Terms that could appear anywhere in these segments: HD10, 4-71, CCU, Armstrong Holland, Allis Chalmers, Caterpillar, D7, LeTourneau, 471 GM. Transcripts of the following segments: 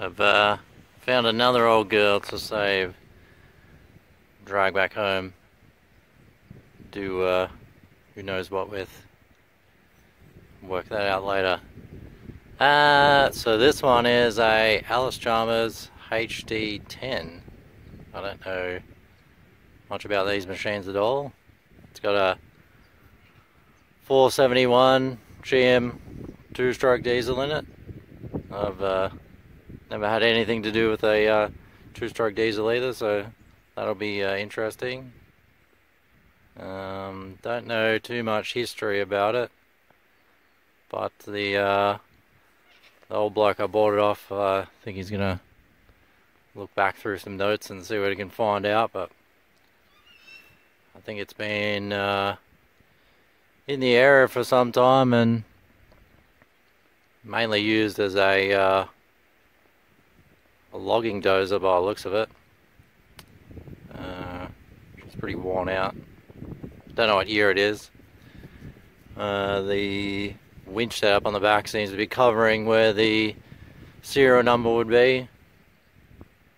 I've found another old girl to save, drag back home, do who knows what with, work that out later. So this one is a Allis Chalmers HD10. I don't know much about these machines at all. It's got a 471 GM two-stroke diesel in it. I've never had anything to do with a two-stroke diesel either, so that'll be interesting. Don't know too much history about it, but the old bloke I bought it off, I think he's gonna look back through some notes and see what he can find out, but I think it's been in the area for some time and mainly used as a logging dozer by the looks of it. It's pretty worn out. Don't know what year it is. The winch setup on the back seems to be covering where the serial number would be,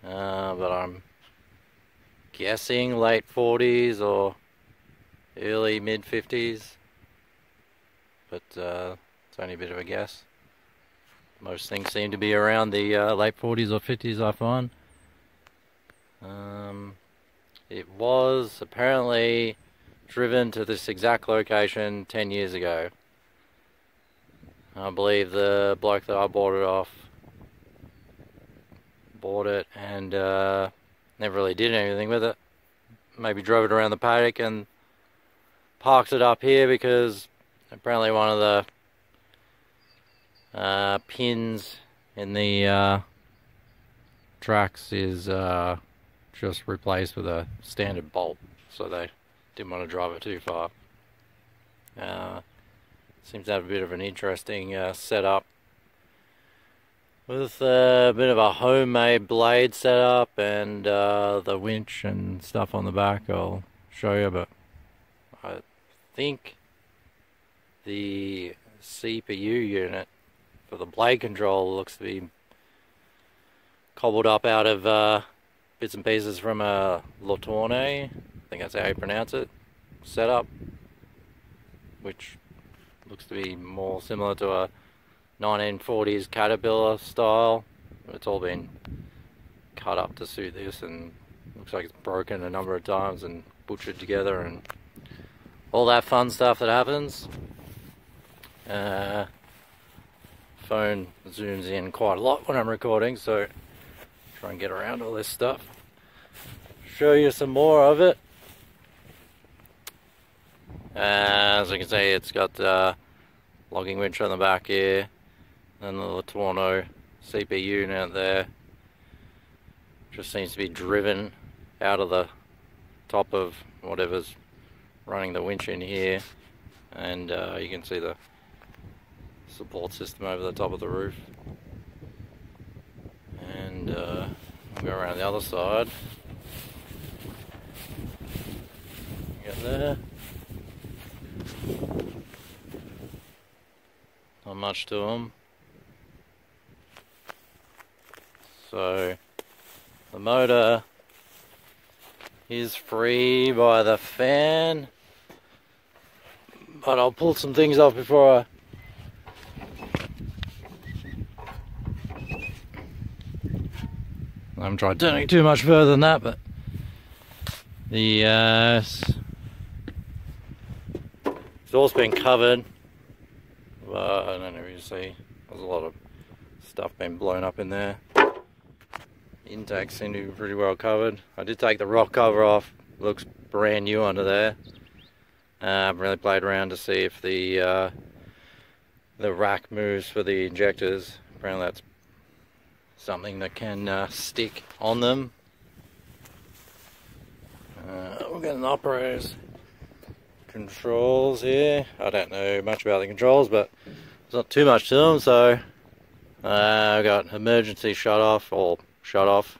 but I'm guessing late 40s or early mid 50s, but it's only a bit of a guess. Most things seem to be around the late 40s or 50s, I find. It was apparently driven to this exact location 10 years ago. I believe the bloke that I bought it off bought it and never really did anything with it. Maybe drove it around the paddock and parked it up here because apparently one of the pins in the tracks is just replaced with a standard bolt, so they didn't want to drive it too far. Seems to have a bit of an interesting setup with a bit of a homemade blade setup and the winch and stuff on the back. I'll show you, but I think the CPU unit for the blade control looks to be cobbled up out of bits and pieces from a LeTourneau, I think that's how you pronounce it, setup, which looks to be more similar to a 1940s Caterpillar style. It's all been cut up to suit this and looks like it's broken a number of times and butchered together and all that fun stuff that happens. Phone zooms in quite a lot when I'm recording, so try and get around all this stuff. Show you some more of it. As you can see, it's got logging winch on the back here, and the LeTourneau CPU unit there. Just seems to be driven out of the top of whatever's running the winch in here, and you can see the support system over the top of the roof, and go around the other side. Get there. Not much to them. So the motor is free by the fan, but I'll pull some things off before I haven't tried turning too much further than that, but the exhaust's been covered. Well, I don't know if you see, there's a lot of stuff being blown up in there. Intake seemed to be pretty well covered. I did take the rock cover off, looks brand new under there. I've really played around to see if the rack moves for the injectors. Apparently that's something that can stick on them. We'll get an operator's controls here. I don't know much about the controls, but there's not too much to them, so I've got emergency shut off or shut off.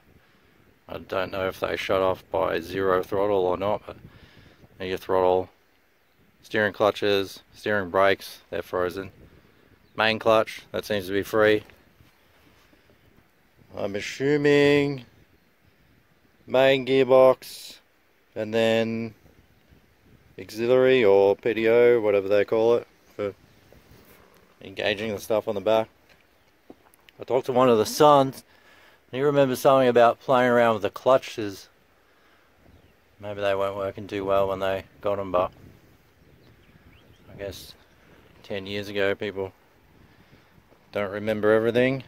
I don't know if they shut off by zero throttle or not, but your throttle, steering clutches, steering brakes, they're frozen. Main clutch, that seems to be free. I'm assuming main gearbox and then auxiliary or PDO, whatever they call it, for engaging the stuff on the back. I talked to one of the sons and he remembers something about playing around with the clutches. Maybe they weren't working too well when they got them, but I guess 10 years ago people don't remember everything.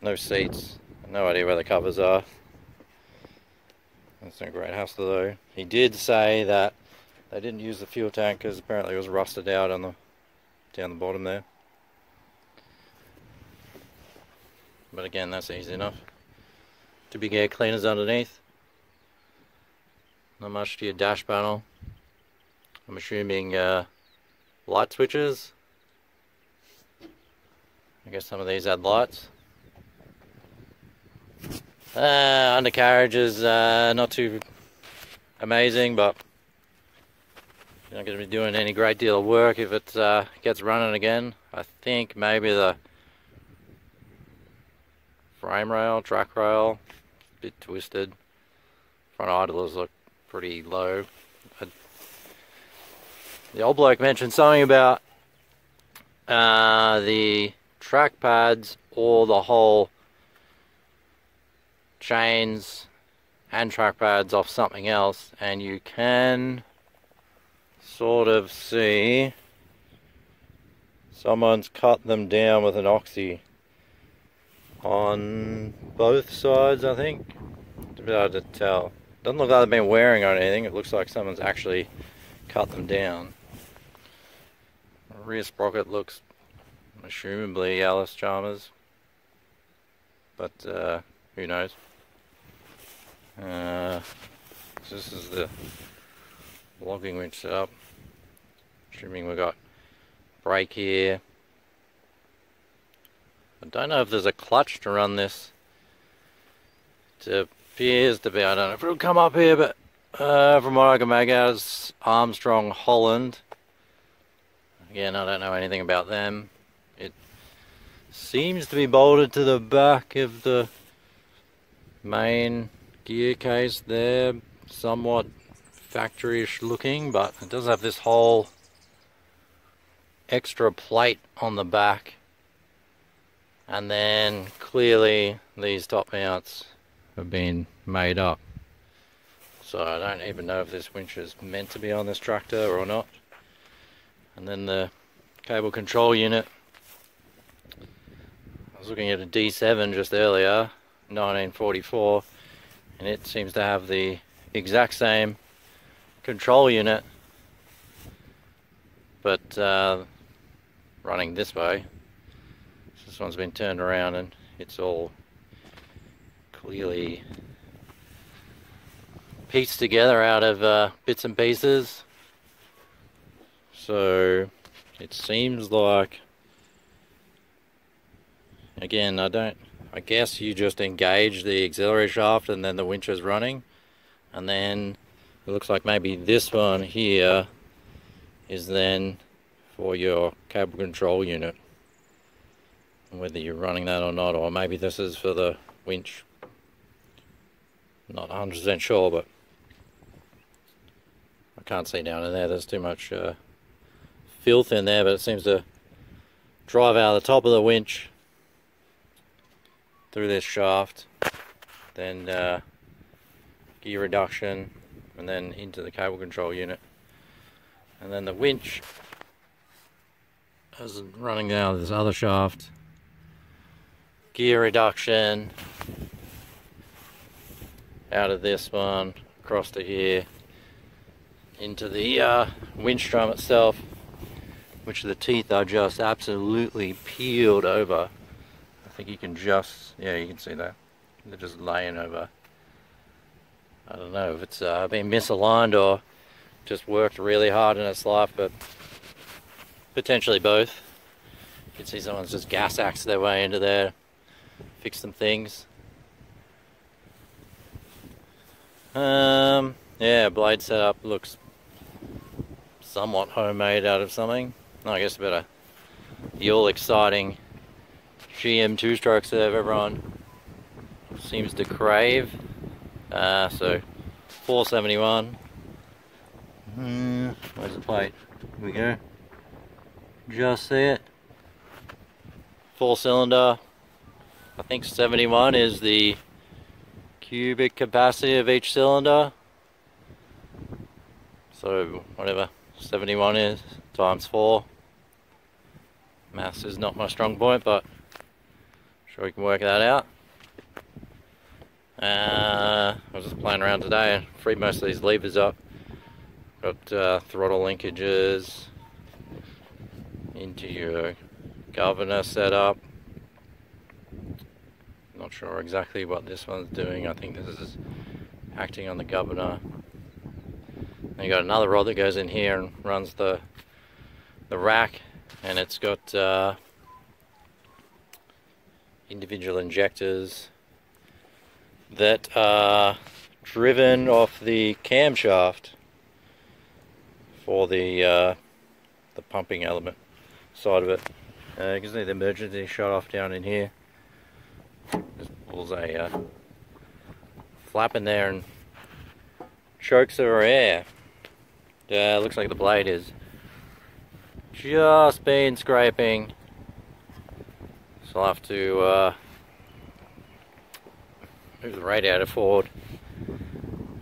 No seats, no idea where the covers are. That's no great hassle though. He did say that they didn't use the fuel tank because apparently it was rusted out on the down the bottom there. But again, that's easy enough. Two big air cleaners underneath. Not much to your dash panel. I'm assuming light switches. I guess some of these had lights. Undercarriage is not too amazing, but you're not going to be doing any great deal of work if it gets running again. I think maybe the frame rail, track rail, a bit twisted. Front idlers look pretty low. The old bloke mentioned something about the track pads or the whole chains and track pads off something else, and you can sort of see someone's cut them down with an oxy on both sides, I think. It's a bit hard to tell. Doesn't look like they've been wearing on anything. It looks like someone's actually cut them down. The rear sprocket looks assumably Allis Chalmers, but who knows. So this is the logging winch setup. Assuming we've got brake here. I don't know if there's a clutch to run this. It appears to be, I don't know if it'll come up here, but from what I can make out, it's Armstrong Holland. Again, I don't know anything about them. It seems to be bolted to the back of the main gear case there, somewhat factory-ish looking, but it does have this whole extra plate on the back, and then clearly these top mounts have been made up. So I don't even know if this winch is meant to be on this tractor or not. And then the cable control unit, I was looking at a D7 just earlier, 1944, and it seems to have the exact same control unit, but running this way. So this one's been turned around and it's all clearly pieced together out of bits and pieces. So it seems like, again, I guess you just engage the auxiliary shaft and then the winch is running, and then it looks like maybe this one here is then for your cable control unit, whether you're running that or not, or maybe this is for the winch. Not 100% sure, but I can't see down in there, there's too much filth in there, but it seems to drive out of the top of the winch through this shaft, then gear reduction, and then into the cable control unit, and then the winch is running down this other shaft, gear reduction out of this one across to here into the winch drum itself, which the teeth are just absolutely peeled over. I think you can just, yeah, you can see that. They're just laying over. I don't know if it's been misaligned or just worked really hard in its life, but potentially both. You can see someone's just gas axed their way into there, fix some things. Yeah, blade setup looks somewhat homemade out of something. No, I guess the all exciting GM two strokes that everyone seems to crave. So 471. Where's the plate? Here we go. Just see it. Four cylinder. I think 71 is the cubic capacity of each cylinder. So whatever 71 is times 4. Maths is not my strong point, but I'm sure we can work that out. I was just playing around today and freed most of these levers up. Got throttle linkages into your governor setup. Not sure exactly what this one's doing. I think this is acting on the governor. And you got another rod that goes in here and runs the rack, and it's got individual injectors that are driven off the camshaft for the pumping element side of it. You can see the emergency shut off down in here. Just pulls a flap in there and chokes her air. Yeah, looks like the blade is just been scraping. So I'll have to move the radiator forward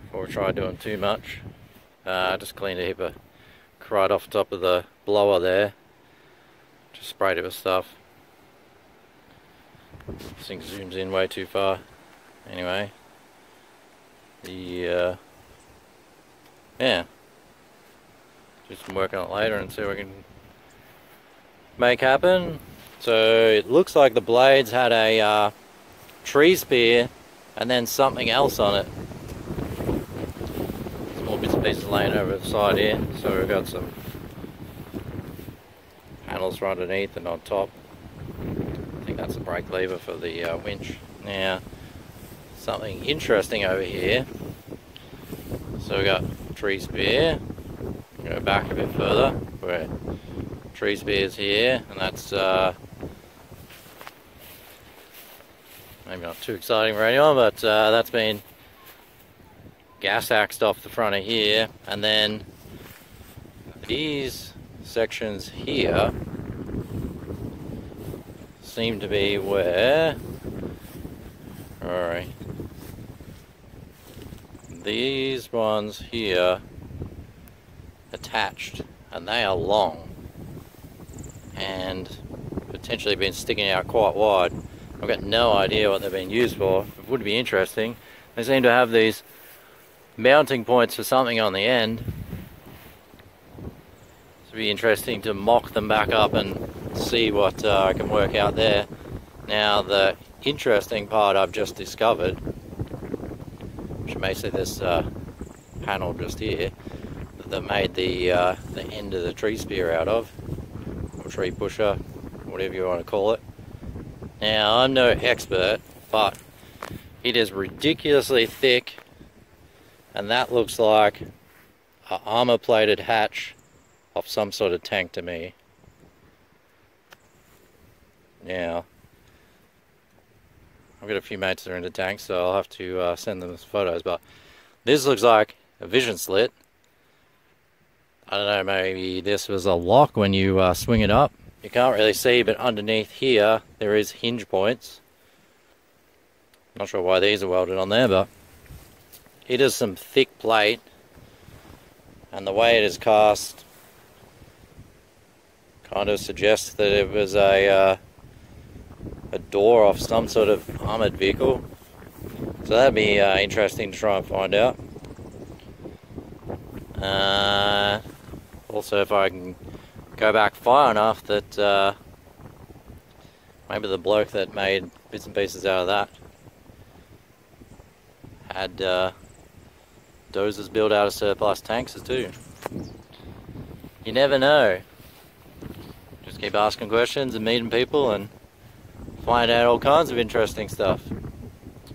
before we try doing too much. Just cleaned a heap of crud off top of the blower there. Just sprayed it with stuff. This thing zooms in way too far. Anyway, the yeah, just work on it later and see what we can make happen. So it looks like the blades had a tree spear and then something else on it. Small bits and pieces laying over the side here. So we've got some panels right underneath and on top. I think that's the brake lever for the winch. Now, something interesting over here. So we've got tree spear. Go back a bit further, where tree spear's here, and that's maybe not too exciting for anyone, but that's been gas axed off the front of here, and then these sections here seem to be where, alright, these ones here attached, and they are long and potentially been sticking out quite wide. I've got no idea what they've been used for. It would be interesting. They seem to have these mounting points for something on the end. It would be interesting to mock them back up and see what I can work out there. Now the interesting part I've just discovered, which may see this panel just here, that made the end of the tree spear out of, or tree pusher, whatever you want to call it. Now I'm no expert, but it is ridiculously thick, and that looks like an armor plated hatch of some sort of tank to me. Now I've got a few mates that are into tanks, so I'll have to send them photos, but this looks like a vision slit. I don't know, maybe this was a lock when you swing it up. You can't really see, but underneath here there is hinge points. Not sure why these are welded on there, but it is some thick plate, and the way it is cast kind of suggests that it was a door off some sort of armoured vehicle. So that'd be interesting to try and find out. Also, if I can go back far enough that maybe the bloke that made bits and pieces out of that had dozers built out of surplus tanks too. You never know. Just keep asking questions and meeting people and find out all kinds of interesting stuff.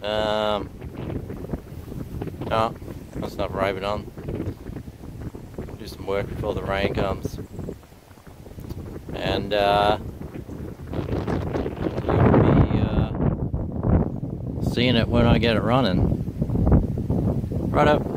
Oh, that's not raving on. Do some work before the rain comes. And seeing it when I get it running. Right up.